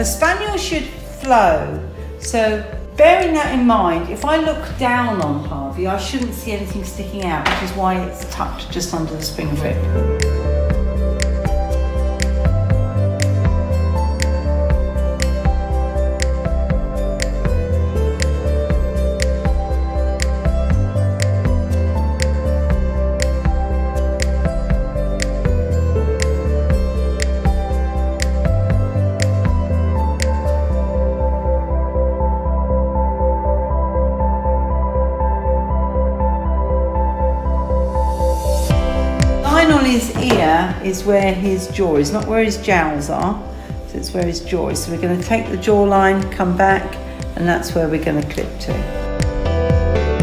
A spaniel should flow, so bearing that in mind, if I look down on Harvey, I shouldn't see anything sticking out, which is why it's tucked just under the spring rib. On his ear is where his jaw is, not where his jowls are, so it's where his jaw is. So we're going to take the jawline, come back, and that's where we're going to clip to.